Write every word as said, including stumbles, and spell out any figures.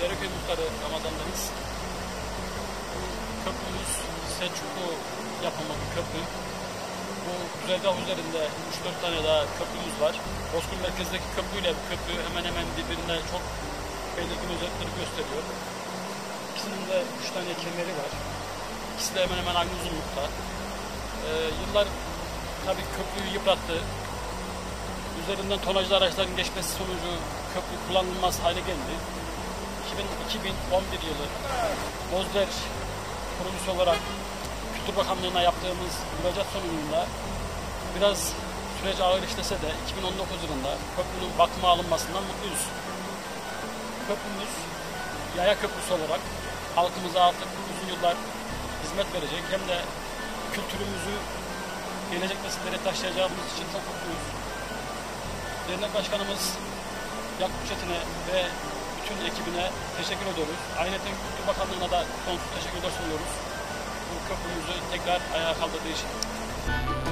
Dereköy Muhtarı Ramazan'dayız. Köprümüz Selçuklu yapımı bir köprü. Bu güzergah üzerinde üç dört tane daha köprümüz var. Bozkır merkezdeki köprüyle bu köprü hemen hemen birbirine çok belirgin özellikleri gösteriyor. İkisinin de üç tane kemeri var. İkisi de hemen hemen aynı uzunlukta. Ee, yıllar tabii köprüyü yıprattı. Üzerinden tonajlı araçların geçmesi sonucu köprü kullanılmaz hale geldi. iki bin on bir yılı Bozder Projisi olarak Kültür Bakanlığı'na yaptığımız müracaat sonucunda biraz süreç ağır işlese de iki bin on dokuz yılında köprünün bakıma alınmasından mutluyuz. Köprümüz yaya köprüsü olarak halkımıza artık uzun yıllar hizmet verecek, hem de kültürümüzü gelecek nesillere taşıyacağımız için çok mutluyuz. Dernek Başkanımız Yakup Çetin'e ve bütün ekibine teşekkür ediyoruz. Ayrıca Kültür Bakanlığı'na da sonsuz teşekkürler sunuyoruz. Bu köprümüzü tekrar ayağa kaldırdığı için.